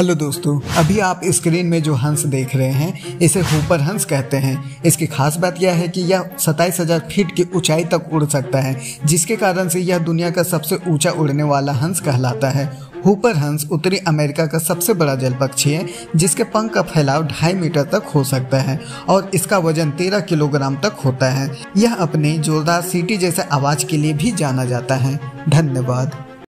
Hello दोस्तों, अभी आप स्क्रीन में जो हंस देख रहे हैं इसे हुपर हंस कहते हैं। इसकी खास बात यह है कि यह 27,000 फीट की ऊंचाई तक उड़ सकता है, जिसके कारण से यह दुनिया का सबसे ऊंचा उड़ने वाला हंस कहलाता है। हुपर हंस उत्तरी अमेरिका का सबसे बड़ा जल पक्षी है, जिसके पंख का फैलाव 2.5 मीटर तक हो सकता है और इसका वजन 13 किलोग्राम तक होता है। यह अपने जोरदार सीटी जैसे आवाज के लिए भी जाना जाता है। धन्यवाद।